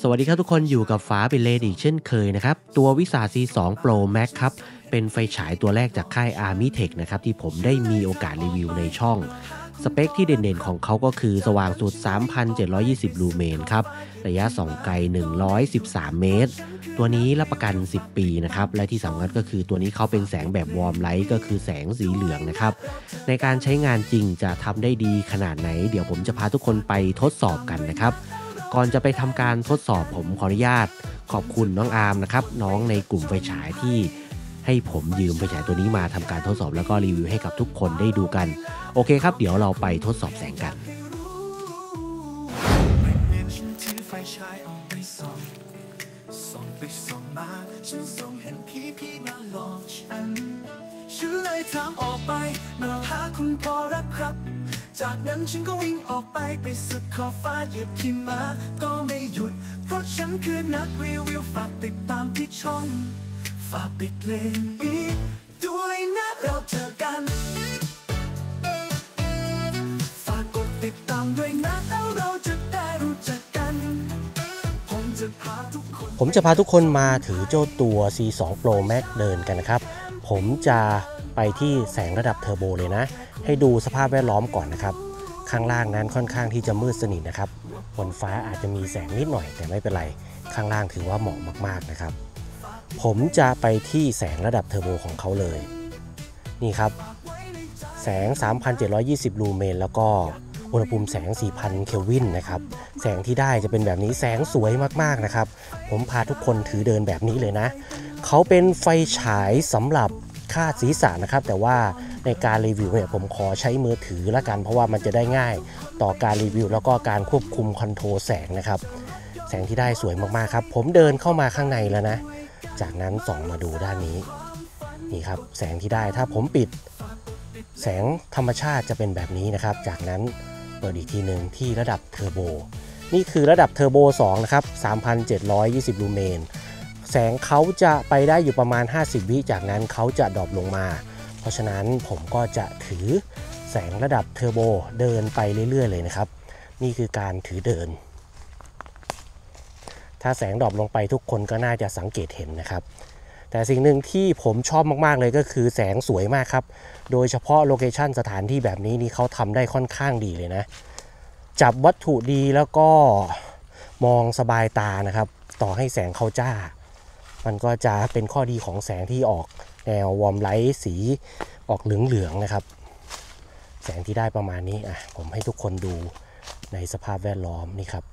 สวัสดีครับทุกคนอยู่กับฟ้าเป็นเลนอีกเช่นเคยนะครับตัว Wizard C2 Pro Max ครับเป็นไฟฉายตัวแรกจากค่าย Armytek นะครับที่ผมได้มีโอกาสรีวิวในช่องสเปคที่เด่นๆของเขาก็คือสว่างสุด 3,720 ลูเมนครับระยะส่องไกล113 เมตรตัวนี้รับประกัน 10 ปีนะครับและที่สำคัญก็คือตัวนี้เขาเป็นแสงแบบวอร์มไลท์ก็คือแสงสีเหลืองนะครับในการใช้งานจริงจะทำได้ดีขนาดไหนเดี๋ยวผมจะพาทุกคนไปทดสอบกันนะครับก่อนจะไปทำการทดสอบผมขออนุญาตขอบคุณน้องอาร์มนะครับน้องในกลุ่มไฟฉายที่ให้ผมยืมไฟฉายตัวนี้มาทำการทดสอบแล้วก็รีวิวให้กับทุกคนได้ดูกันโอเคครับเดี๋ยวเราไปทดสอบแสงกันจากนั้นฉันก็วิ่งออกไปสุดขอบฟ้าเหยียบที่มาก็ไม่หยุดเพราะฉันคือนักรีวิวฝากติดตามที่ช่องฝากติดเพลงนี้ด้วยนะเราเจอกันฝากกดติดตามด้วยนะแล้วเราจะได้รู้จักกันผมจะพาทุกคนมาถือเจ้าตัว C2 Pro Max เดินกันนะครับผมจะไปที่แสงระดับเทอร์โบเลยนะให้ดูสภาพแวดล้อมก่อนนะครับข้างล่างนั้นค่อนข้างที่จะมืดสนิทนะครับบนฟ้าอาจจะมีแสงนิดหน่อยแต่ไม่เป็นไรข้างล่างถือว่าเหมาะมากๆนะครับผมจะไปที่แสงระดับเทอร์โบของเขาเลยนี่ครับแสง 3,720 ลูเมนแล้วก็อุณหภูมิแสง 4,000 เคลวินนะครับแสงที่ได้จะเป็นแบบนี้แสงสวยมากๆนะครับผมพาทุกคนถือเดินแบบนี้เลยนะเขาเป็นไฟฉายสำหรับคาดศีรษะนะครับแต่ว่าในการรีวิวเนี่ยผมขอใช้มือถือละกันเพราะว่ามันจะได้ง่ายต่อการรีวิวแล้วก็การควบคุมคอนโทรลแสงนะครับแสงที่ได้สวยมากๆครับผมเดินเข้ามาข้างในแล้วนะจากนั้นส่องมาดูด้านนี้นี่ครับแสงที่ได้ถ้าผมปิดแสงธรรมชาติจะเป็นแบบนี้นะครับจากนั้นเปิดอีกทีหนึ่งที่ระดับเทอร์โบนี่คือระดับเทอร์โบ2นะครับ 3,720 ลูเมนแสงเขาจะไปได้อยู่ประมาณ50วิจากนั้นเขาจะดรอปลงมาเพราะฉะนั้นผมก็จะถือแสงระดับเทอร์โบเดินไปเรื่อยๆเลยนะครับนี่คือการถือเดินถ้าแสงดรอปลงไปทุกคนก็น่าจะสังเกตเห็นนะครับแต่สิ่งหนึ่งที่ผมชอบมากๆเลยก็คือแสงสวยมากครับโดยเฉพาะโลเคชั่นสถานที่แบบนี้นี่เขาทำได้ค่อนข้างดีเลยนะจับวัตถุดีแล้วก็มองสบายตานะครับต่อให้แสงเขาจ้ามันก็จะเป็นข้อดีของแสงที่ออกแนววอร์มไลท์สีออกเหลืองๆนะครับแสงที่ได้ประมาณนี้อ่ะผมให้ทุกคนดูในสภาพแวดล้อมนี่ครับ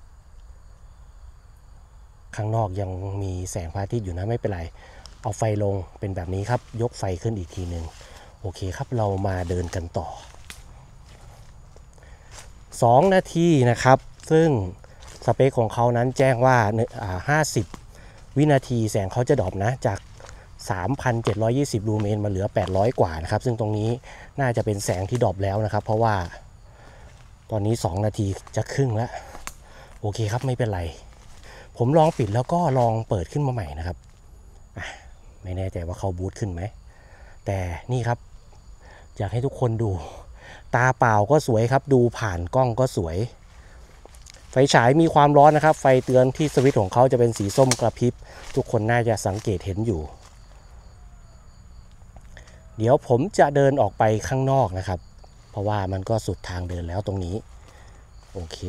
ข้างนอกยังมีแสงพระอาทิตย์อยู่นะไม่เป็นไรเอาไฟลงเป็นแบบนี้ครับยกไฟขึ้นอีกทีหนึ่งโอเคครับเรามาเดินกันต่อ2นาทีนะครับซึ่งสเปคของเขานั้นแจ้งว่า50วินาทีแสงเขาจะดรอปนะจาก 3,720 ลูเมนมาเหลือ800กว่านะครับซึ่งตรงนี้น่าจะเป็นแสงที่ดรอปแล้วนะครับเพราะว่าตอนนี้2นาทีจะครึ่งแล้วโอเคครับไม่เป็นไรผมลองปิดแล้วก็ลองเปิดขึ้นมาใหม่นะครับไม่แน่ใจว่าเขาบูตขึ้นไหมแต่นี่ครับอยากให้ทุกคนดูตาเปล่าก็สวยครับดูผ่านกล้องก็สวยไฟฉายมีความร้อนนะครับไฟเตือนที่สวิตช์ของเขาจะเป็นสีส้มกระพริบทุกคนน่าจะสังเกตเห็นอยู่เดี๋ยวผมจะเดินออกไปข้างนอกนะครับเพราะว่ามันก็สุดทางเดินแล้วตรงนี้โอเค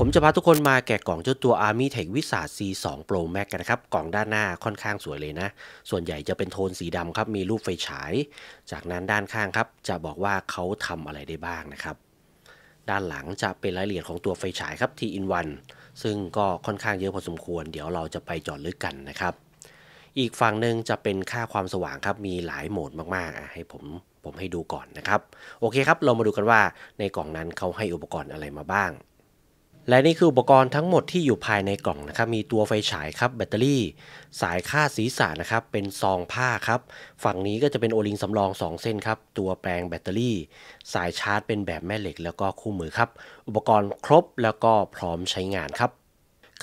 ผมจะพาทุกคนมาแกะกล่องเจ้าตัว Armytek Wizard C2 Pro Max กันนะครับกล่องด้านหน้าค่อนข้างสวยเลยนะส่วนใหญ่จะเป็นโทนสีดำครับมีรูปไฟฉายจากนั้นด้านข้างครับจะบอกว่าเขาทำอะไรได้บ้างนะครับด้านหลังจะเป็นรายละเอียดของตัวไฟฉายครับ T-in-1 ซึ่งก็ค่อนข้างเยอะพอสมควรเดี๋ยวเราจะไปเจาะลึกกันนะครับอีกฝั่งหนึ่งจะเป็นค่าความสว่างครับมีหลายโหมดมากๆให้ผมให้ดูก่อนนะครับโอเคครับเรามาดูกันว่าในกล่องนั้นเขาให้อุปกรณ์อะไรมาบ้างและนี่คืออุปกรณ์ทั้งหมดที่อยู่ภายในกล่องนะครับมีตัวไฟฉายครับแบตเตอรี่สายคาดศีรษะนะครับเป็นซองผ้าครับฝั่งนี้ก็จะเป็นโอลิงสำรอง2เส้นครับตัวแปลงแบตเตอรี่สายชาร์จเป็นแบบแม่เหล็กแล้วก็คู่มือครับอุปกรณ์ครบแล้วก็พร้อมใช้งานครับ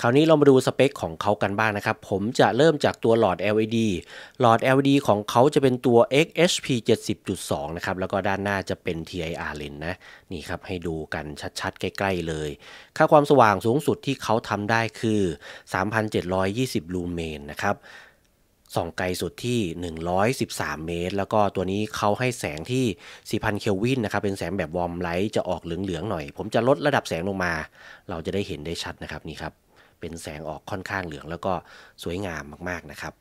คราวนี้เรามาดูสเปคของเขากันบ้างนะครับผมจะเริ่มจากตัวหลอด LED หลอด LED ของเขาจะเป็นตัว XHP70.2 นะครับแล้วก็ด้านหน้าจะเป็น TIR เลนส์นะนี่ครับให้ดูกันชัดๆใกล้ๆเลยค่าความสว่างสูงสุดที่เขาทำได้คือ 3,720 ลูเมนนะครับส่องไกลสุดที่113เมตรแล้วก็ตัวนี้เขาให้แสงที่ 4,000 เคลวินนะครับเป็นแสงแบบวอร์มไลท์จะออกเหลืองๆหน่อยผมจะลดระดับแสงลงมาเราจะได้เห็นได้ชัดนะครับนี่ครับเป็นแสงออกค่อนข้างเหลืองแล้วก็สวยงามมากๆนะครับ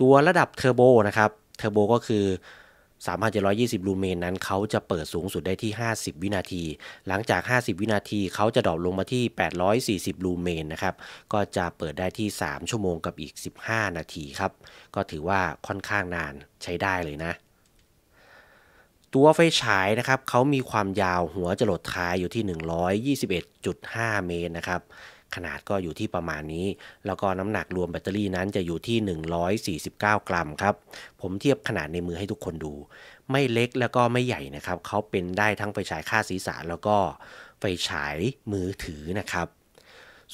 ตัวระดับเทอร์โบนะครับเทอร์โบก็คือ3,720 ลูเมนนั้นเขาจะเปิดสูงสุดได้ที่50วินาทีหลังจาก50วินาทีเขาจะดรอปลงมาที่840ลูเมนนะครับก็จะเปิดได้ที่3ชั่วโมงกับอีก15นาทีครับก็ถือว่าค่อนข้างนานใช้ได้เลยนะตัวไฟฉายนะครับเขามีความยาวหัวจรดท้ายอยู่ที่ 121.5 เมตรนะครับขนาดก็อยู่ที่ประมาณนี้แล้วก็น้ำหนักรวมแบตเตอรี่นั้นจะอยู่ที่149กรัมครับผมเทียบขนาดในมือให้ทุกคนดูไม่เล็กแล้วก็ไม่ใหญ่นะครับเขาเป็นได้ทั้งไฟฉายฆ่าศีรษะแล้วก็ไฟฉายมือถือนะครับ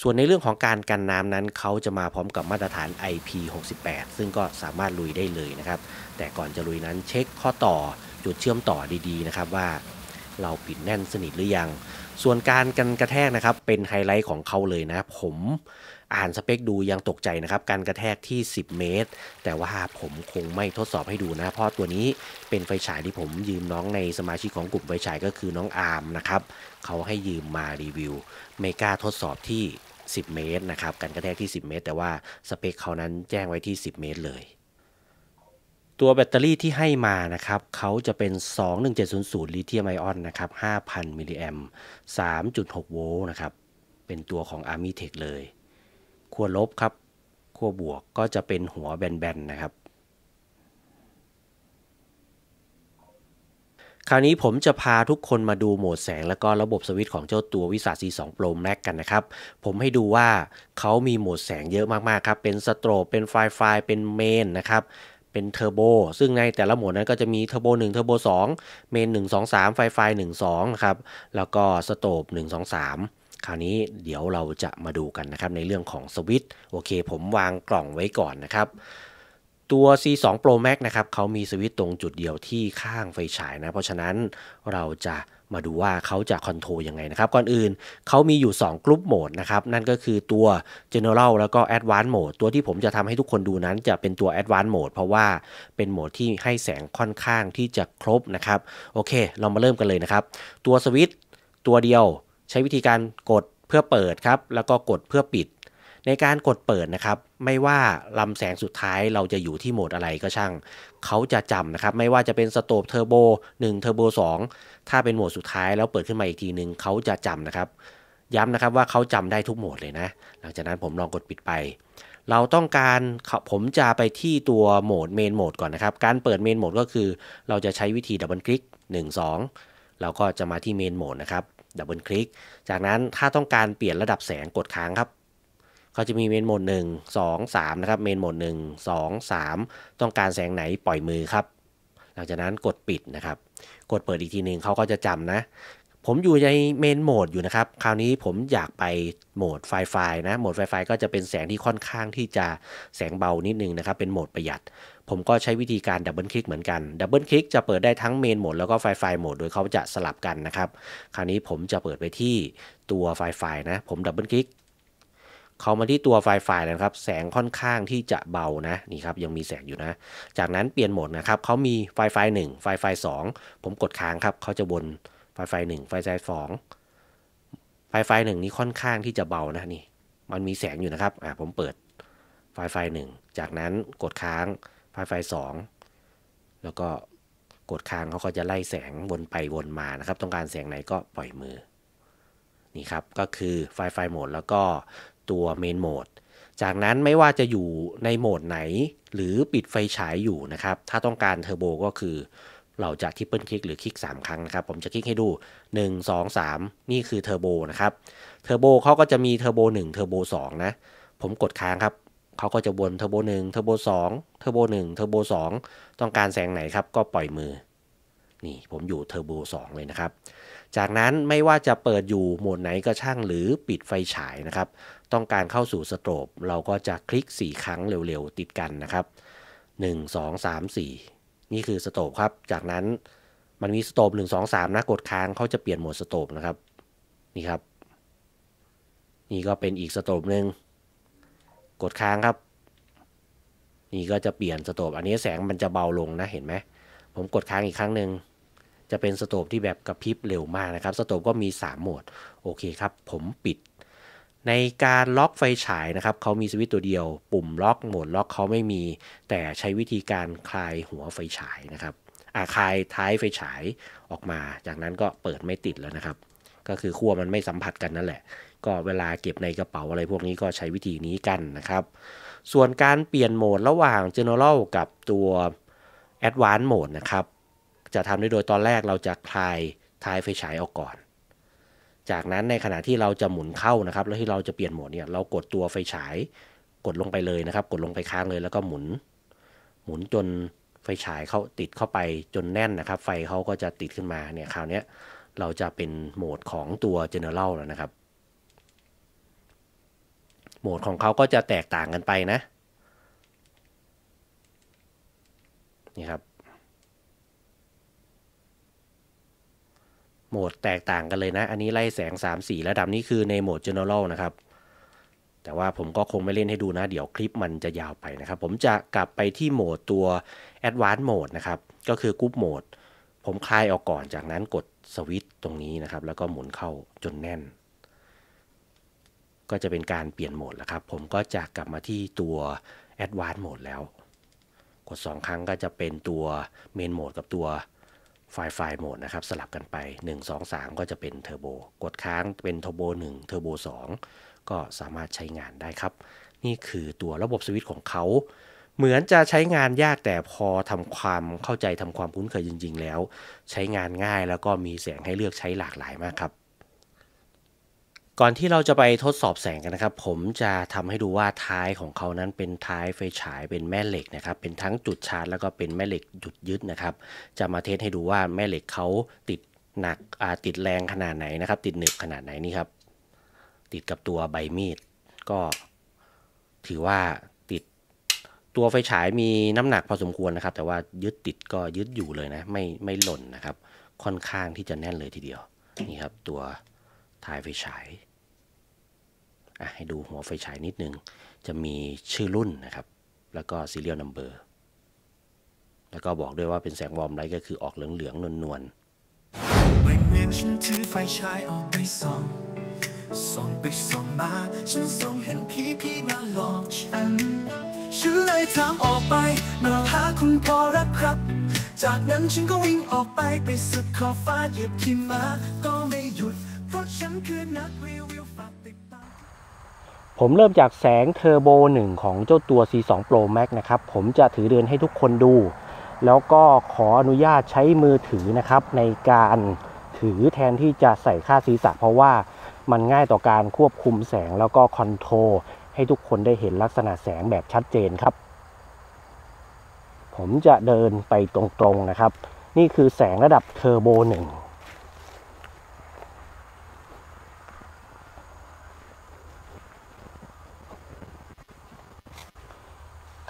ส่วนในเรื่องของการกันน้ำนั้นเขาจะมาพร้อมกับมาตรฐาน IP68 ซึ่งก็สามารถลุยได้เลยนะครับแต่ก่อนจะลุยนั้นเช็คข้อต่อจุดเชื่อมต่อดีๆนะครับว่าเราปิดแน่นสนิทหรือยังส่วนการกันกระแทกนะครับเป็นไฮไลท์ของเขาเลยนะผมอ่านสเปคดูยังตกใจนะครับการกระแทกที่10เมตรแต่ว่าผมคงไม่ทดสอบให้ดูนะเพราะตัวนี้เป็นไฟฉายที่ผมยืมน้องในสมาชิกของกลุ่มไฟฉายก็คือน้องอาร์มนะครับเขาให้ยืมมารีวิวไม่กล้าทดสอบที่10เมตรนะครับการกระแทกที่10เมตรแต่ว่าสเปคเขานั้นแจ้งไว้ที่10เมตรเลยตัวแบตเตอรี่ที่ให้มานะครับเขาจะเป็น 21700 ลิเธียมไอออนนะครับ 5,000 มิลลิแอมป์ 3.6 โวลต์นะครับเป็นตัวของ Armytek เลยขั้วลบครับขั้วบวกก็จะเป็นหัวแบนๆนะครับคราวนี้ผมจะพาทุกคนมาดูโหมดแสงแล้วก็ระบบสวิตช์ของเจ้าตัว Wizard C2 Pro Max กันนะครับผมให้ดูว่าเขามีโหมดแสงเยอะมากๆครับเป็นสโตรบเป็นไฟเป็นเมนนะครับเป็นเทอร์โบซึ่งในแต่ละโหมดนั้นก็จะมีเทอร์โบ1เทอร์โบ2เมน1 2 3ไฟ12นะครับแล้วก็สโตบ1 2 3คราวนี้เดี๋ยวเราจะมาดูกันนะครับในเรื่องของสวิตช์โอเคผมวางกล่องไว้ก่อนนะครับตัว C2 Pro Max นะครับเขามีสวิตช์ตรงจุดเดียวที่ข้างไฟฉายนะเพราะฉะนั้นเราจะมาดูว่าเขาจะคอนโทรลยังไงนะครับก่อนอื่นเขามีอยู่2กลุ่มโหมดนะครับนั่นก็คือตัว General แล้วก็ Advanced Mode ตัวที่ผมจะทำให้ทุกคนดูนั้นจะเป็นตัว Advanced Mode เพราะว่าเป็นโหมดที่ให้แสงค่อนข้างที่จะครบนะครับโอเคเรามาเริ่มกันเลยนะครับตัวสวิตช์ตัวเดียวใช้วิธีการกดเพื่อเปิดครับแล้วก็กดเพื่อปิดในการกดเปิดนะครับไม่ว่าลำแสงสุดท้ายเราจะอยู่ที่โหมดอะไรก็ช่างเขาจะจำนะครับไม่ว่าจะเป็นสโตบเทอร์โบ1เทอร์โบ2ถ้าเป็นโหมดสุดท้ายแล้วเปิดขึ้นมาอีกทีนึงเขาจะจำนะครับย้ำนะครับว่าเขาจำได้ทุกโหมดเลยนะหลังจากนั้นผมลองกดปิดไปเราต้องการผมจะไปที่ตัวโหมดเมนโหมดก่อนนะครับการเปิดเมนโหมดก็คือเราจะใช้วิธีดับเบิลคลิก1 2เราก็จะมาที่เมนโหมดนะครับดับเบิลคลิกจากนั้นถ้าต้องการเปลี่ยนระดับแสงกดค้างครับก็จะมีเมนโหมด1 2 3นะครับเมนโหมด1 2 3ต้องการแสงไหนปล่อยมือครับหลังจากนั้นกดปิดนะครับกดเปิดอีกทีนึงเขาก็จะจำนะผมอยู่ในเมนโหมดอยู่นะครับคราวนี้ผมอยากไปโหมดไฟนะโหมดไฟก็จะเป็นแสงที่ค่อนข้างที่จะแสงเบานิดนึงนะครับเป็นโหมดประหยัดผมก็ใช้วิธีการดับเบิลคลิกเหมือนกันดับเบิลคลิกจะเปิดได้ทั้งเมนโหมดแล้วก็ไฟโหมดโดยเขาจะสลับกันนะครับคราวนี้ผมจะเปิดไปที่ตัวไฟนะผมดับเบิลคลิกเขามาที่ตัวไฟแล้วครับแสงค่อนข้างที่จะเบานะนี่ครับยังมีแสงอยู่นะจากนั้นเปลี่ยนโหมดนะครับเขามีไฟ 1ไฟ 2ผมกดค้างครับเขาจะวนไฟ 1ไฟ 2ไฟ 1นี้ค่อนข้างที่จะเบานะนี่มันมีแสงอยู่นะครับผมเปิดไฟ 1จากนั้นกดค้างไฟ 2แล้วก็กดค้างเขาก็จะไล่แสงวนไปวนมานะครับต้องการแสงไหนก็ปล่อยมือนี่ครับก็คือไฟโหมดแล้วก็ตัวเมนโหมดจากนั้นไม่ว่าจะอยู่ในโหมดไหนหรือปิดไฟฉายอยู่นะครับถ้าต้องการเทอร์โบก็คือเราจะทิปเปิลคลิกหรือคลิก3ครั้งนะครับผมจะคลิกให้ดู1 2 3นี่คือเทอร์โบนะครับเทอร์โบเขาก็จะมีเทอร์โบ1เทอร์โบ2นะผมกดค้างครับเขาก็จะวนเทอร์โบ1เทอร์โบ2เทอร์โบ1เทอร์โบ2ต้องการแสงไหนครับก็ปล่อยมือนี่ผมอยู่เทอร์โบ2เลยนะครับ จากนั้นไม่ว่าจะเปิดอยู่โหมดไหนก็ช่างหรือปิดไฟฉายนะครับต้องการเข้าสู่สโตรบเราก็จะคลิก4ครั้งเร็วๆติดกันนะครับ1 2 3 4นี่คือสโตรบครับจากนั้นมันมีสโตรบ1 2 3นะกดค้างเขาจะเปลี่ยนโหมดสโตรบนะครับนี่ครับนี่ก็เป็นอีกสโตรบหนึ่งกดค้างครับนี่ก็จะเปลี่ยนสโตรบอันนี้แสงมันจะเบาลงนะเห็นไหมผมกดค้างอีกครั้งหนึ่งจะเป็นสโตรบที่แบบกระพริบเร็วมากนะครับสโตรบก็มี3โหมดโอเคครับผมปิดในการล็อกไฟฉายนะครับเขามีสวิตช์ตัวเดียวปุ่มล็อกโหมดล็อกเขาไม่มีแต่ใช้วิธีการคลายหัวไฟฉายนะครับคลายท้ายไฟฉายออกมาจากนั้นก็เปิดไม่ติดแล้วนะครับก็คือขั้วมันไม่สัมผัสกันนั่นแหละก็เวลาเก็บในกระเป๋าอะไรพวกนี้ก็ใช้วิธีนี้กันนะครับส่วนการเปลี่ยนโหมดระหว่าง General กับตัว Advanced Mode นะครับจะทำได้โดยตอนแรกเราจะคลายท้ายไฟฉายออกก่อนจากนั้นในขณะที่เราจะหมุนเข้านะครับแล้วที่เราจะเปลี่ยนโหมดเนี่ยเรากดตัวไฟฉายกดลงไปเลยนะครับกดลงไปค้างเลยแล้วก็หมุนจนไฟฉายเข้าติดเข้าไปจนแน่นนะครับไฟเขาก็จะติดขึ้นมาเนี่ยคราวนี้เราจะเป็นโหมดของตัว General แล้วนะครับโหมดของเขาก็จะแตกต่างกันไปนะนี่ครับโหมดแตกต่างกันเลยนะอันนี้ไล่แสง3สีระดับนี้คือในโหมด General นะครับแต่ว่าผมก็คงไม่เล่นให้ดูนะเดี๋ยวคลิปมันจะยาวไปนะครับผมจะกลับไปที่โหมดตัว Advanced Mode นะครับก็คือกรุ๊ปโหมดผมคลายออกก่อนจากนั้นกดสวิตช์ตรงนี้นะครับแล้วก็หมุนเข้าจนแน่นก็จะเป็นการเปลี่ยนโหมดแล้วครับผมก็จะกลับมาที่ตัว Advanced Mode แล้วกด2ครั้งก็จะเป็นตัว Main Mode กับตัวไฟล์โหมดนะครับสลับกันไป1 2 3ก็จะเป็นเทอร์โบกดค้างเป็นเทอร์โบ1เทอร์โบ2ก็สามารถใช้งานได้ครับนี่คือตัวระบบสวิตช์ของเขาเหมือนจะใช้งานยากแต่พอทำความเข้าใจทำความคุ้นเคยจริงๆแล้วใช้งานง่ายแล้วก็มีแสงให้เลือกใช้หลากหลายมากครับก่อนที่เราจะไปทดสอบแสงกันนะครับผมจะทำให้ดูว่าท้ายของเขานั้นเป็นท้ายไฟฉายเป็นแม่เหล็กนะครับเป็นทั้งจุดชาร์จแล้วก็เป็นแม่เหล็กจุดยึดนะครับจะมาเทสให้ดูว่าแม่เหล็กเขาติดหนักติดแรงขนาดไหนนะครับติดหนึบขนาดไหนนี่ครับติดกับตัวใบมีดก็ถือว่าติดตัวไฟฉายมีน้ำหนักพอสมควรนะครับแต่ว่ายึดติดก็ยึดอยู่เลยนะไม่หล่นนะครับค่อนข้างที่จะแน่นเลยทีเดียวนี่ครับตัวท้ายไฟฉายให้ดูหัวไฟฉายนิดนึงจะมีชื่อรุ่นนะครับแล้วก็ serial number แล้วก็บอกด้วยว่าเป็นแสงวอร์มไลท์ก็คือออกเหลืองๆนวลๆไม่เหมือนฉันถือไฟฉายออกไปส่องไปส่องมาฉันส่องเห็นพี่มาหลอกฉันเลยถามออกไปมาหาคุณพอรักครับจากนั้นฉันก็วิ่งออกไปสุดขอบฟ้าหยิบที่มาก็ไม่หยุดเพราะฉันคือนักรีวิวฝากติดตามผมเริ่มจากแสงเทอร์โบ1ของเจ้าตัว C2 Pro Max นะครับผมจะถือเดินให้ทุกคนดูแล้วก็ขออนุญาตใช้มือถือนะครับในการถือแทนที่จะใส่ค่าศีรษะเพราะว่ามันง่ายต่อการควบคุมแสงแล้วก็คอนโทรลให้ทุกคนได้เห็นลักษณะแสงแบบชัดเจนครับผมจะเดินไปตรงๆนะครับนี่คือแสงระดับเทอร์โบ1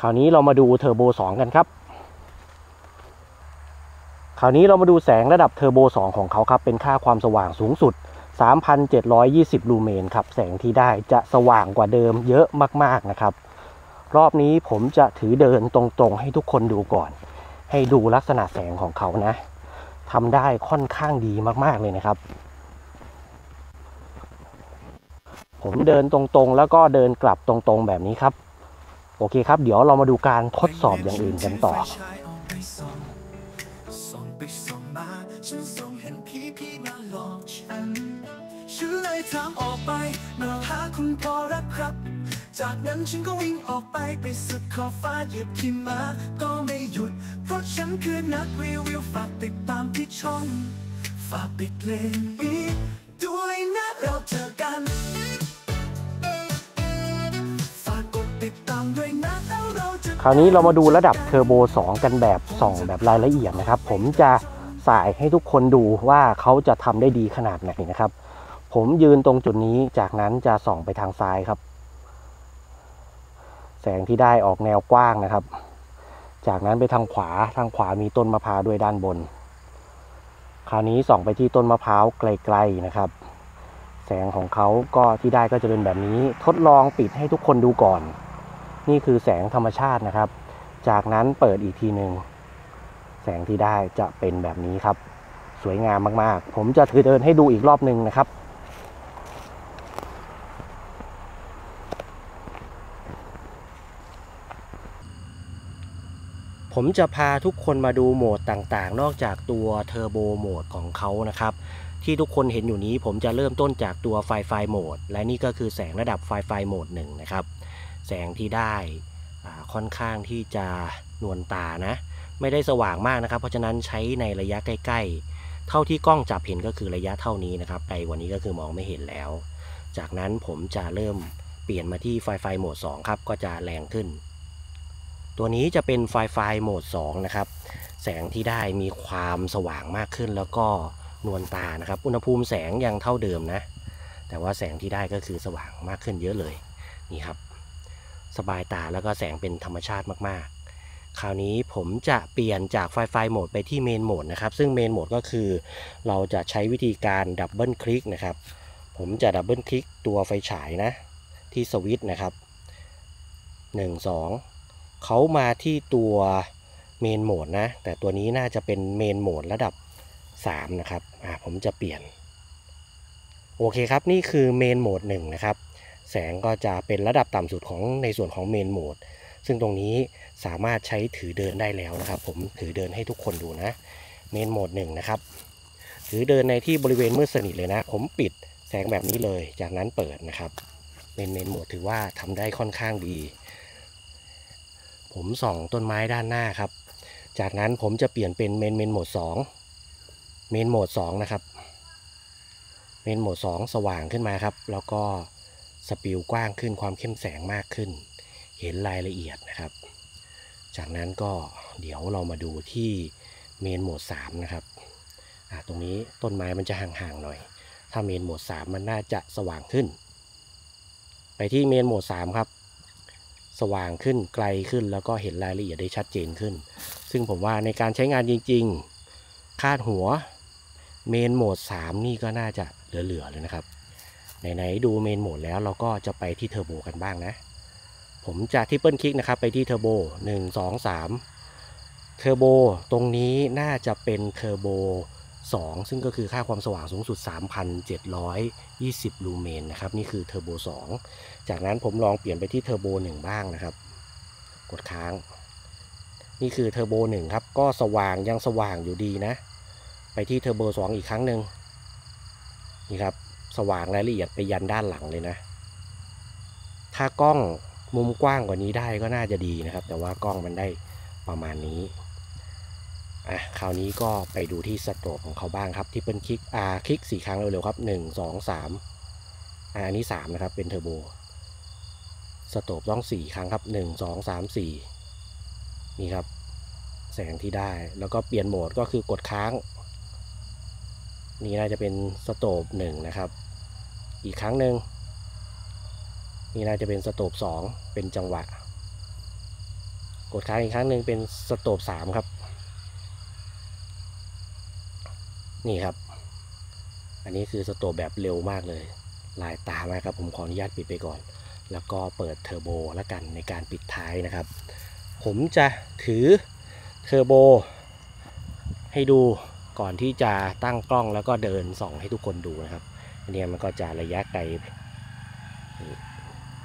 คราวนี้เรามาดูเทอร์โบ2กันครับคราวนี้เรามาดูแสงระดับเทอร์โบ2ของเขาครับเป็นค่าความสว่างสูงสุด 3,720 ลูเมนครับแสงที่ได้จะสว่างกว่าเดิมเยอะมากๆนะครับรอบนี้ผมจะถือเดินตรงๆให้ทุกคนดูก่อนให้ดูลักษณะแสงของเขานะทำได้ค่อนข้างดีมากๆเลยนะครับผมเดินตรงๆแล้วก็เดินกลับตรงๆแบบนี้ครับโอเคครับเดี๋ยวเรามาดูการทดสอบอย่างอื่นกันต่อจากนั้นฉันก็วิ่งออกไปสุดขอบฟ้าหยิบที่มาก็ไม่หยุดเพราะฉันคือนักรีวิวฝากติดตามที่ช่องฝากติดเลนนี้ด้วยนะเราเจอกันคราวนี้เรามาดูระดับเทอร์โบ2กันแบบส่องแบบรายละเอียดนะครับผมจะใ สายให้ทุกคนดูว่าเขาจะทำได้ดีขนาดไหนนะครับผมยืนตรงจุดนี้จากนั้นจะส่องไปทางซ้ายครับแสงที่ได้ออกแนวกว้างนะครับจากนั้นไปทางขวามีต้นมะพร้าวด้วยด้านบนคราวนี้ส่องไปที่ต้นมะพร้าวไกลๆนะครับแสงของเขาก็ที่ได้ก็จะเป็นแบบนี้ทดลองปิดให้ทุกคนดูก่อนนี่คือแสงธรรมชาตินะครับจากนั้นเปิดอีกทีหนึ่งแสงที่ได้จะเป็นแบบนี้ครับสวยงามมากๆผมจะถือเดินให้ดูอีกรอบหนึ่งนะครับผมจะพาทุกคนมาดูโหมดต่างๆนอกจากตัวเทอร์โบโหมดของเขานะครับที่ทุกคนเห็นอยู่นี้ผมจะเริ่มต้นจากตัวไฟโหมดและนี่ก็คือแสงระดับไฟโหมด1นะครับแสงที่ได้ค่อนข้างที่จะนวลตานะไม่ได้สว่างมากนะครับเพราะฉะนั้นใช้ในระยะใกล้ๆเท่าที่กล้องจับเห็นก็คือระยะเท่านี้นะครับไกลกว่านี้ก็คือมองไม่เห็นแล้วจากนั้นผมจะเริ่มเปลี่ยนมาที่ไฟโหมด2ครับก็จะแรงขึ้นตัวนี้จะเป็นไฟโหมด2นะครับแสงที่ได้มีความสว่างมากขึ้นแล้วก็นวลตานะครับอุณหภูมิแสงยังเท่าเดิมนะแต่ว่าแสงที่ได้ก็คือสว่างมากขึ้นเยอะเลยนี่ครับสบายตาแล้วก็แสงเป็นธรรมชาติมากๆคราวนี้ผมจะเปลี่ยนจากไฟโหมดไปที่เมนโหมดนะครับซึ่งเมนโหมดก็คือเราจะใช้วิธีการดับเบิลคลิกนะครับผมจะดับเบิลคลิกตัวไฟฉายนะที่สวิตช์นะครับ1 2เขามาที่ตัวเมนโหมดนะแต่ตัวนี้น่าจะเป็นเมนโหมดระดับ3นะครับผมจะเปลี่ยนโอเคครับนี่คือเมนโหมด1นะครับแสงก็จะเป็นระดับต่ำสุดของในส่วนของเมนโหมดซึ่งตรงนี้สามารถใช้ถือเดินได้แล้วนะครับผมถือเดินให้ทุกคนดูนะเมนโหมด1นะครับถือเดินในที่บริเวณมืดสนิทเลยนะผมปิดแสงแบบนี้เลยจากนั้นเปิดนะครับเป็นเมนโหมดถือว่าทำได้ค่อนข้างดีผมส่องต้นไม้ด้านหน้าครับจากนั้นผมจะเปลี่ยนเป็นเมนโหมด2นะครับเมนโหมด2สว่างขึ้นมาครับแล้วก็สปิลกว้างขึ้นความเข้มแสงมากขึ้นเห็นรายละเอียดนะครับจากนั้นก็เดี๋ยวเรามาดูที่เมนโหมด3นะครับตรงนี้ต้นไม้มันจะห่างๆหน่อยถ้าเมนโหมด3มันน่าจะสว่างขึ้นไปที่เมนโหมด3ครับสว่างขึ้นไกลขึ้นแล้วก็เห็นรายละเอียดได้ชัดเจนขึ้นซึ่งผมว่าในการใช้งานจริงๆคาดหัวเมนโหมด3นี่ก็น่าจะเหลือๆเลยนะครับไหนๆดูเมนโหมดแล้วเราก็จะไปที่เทอร์โบกันบ้างนะผมจะทริปเปิลคลิกนะครับไปที่เทอร์โบ1 2 3เทอร์โบตรงนี้น่าจะเป็นเทอร์โบ2ซึ่งก็คือค่าความสว่างสูงสุด 3,720 ลูเมนนะครับนี่คือเทอร์โบ2จากนั้นผมลองเปลี่ยนไปที่เทอร์โบ1บ้างนะครับกดค้างนี่คือเทอร์โบ1ครับก็สว่างยังสว่างอยู่ดีนะไปที่เทอร์โบ2อีกครั้งหนึ่งนี่ครับสว่างรายละเอียดไปยันด้านหลังเลยนะถ้ากล้องมุมกว้างกว่านี้ได้ก็น่าจะดีนะครับแต่ว่ากล้องมันได้ประมาณนี้คราวนี้ก็ไปดูที่สโตรบของเขาบ้างครับที่เป็นคลิกคลิก4ครั้งเร็วๆครับ1 2 3อันนี้3นะครับเป็นเทอร์โบสโตรบต้อง4ครั้งครับ1 2 3 4นี่ครับแสงที่ได้แล้วก็เปลี่ยนโหมดก็คือกดค้างนี่น่าจะเป็นสโตบ1นะครับอีกครั้งหนึ่งนี่น่าจะเป็นสโตบ2เป็นจังหวะกดค้างอีกครั้งหนึ่งเป็นสโตบ3ครับนี่ครับอันนี้คือสโตบแบบเร็วมากเลยลายตามากครับผมขออนุญาตปิดไปก่อนแล้วก็เปิดเทอร์โบละกันในการปิดท้ายนะครับผมจะถือเทอร์โบให้ดูก่อนที่จะตั้งกล้องแล้วก็เดินส่องให้ทุกคนดูนะครับอันนี้มันก็จะระยะไกล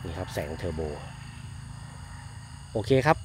นี่ครับแสงเทอร์โบโอเคครับ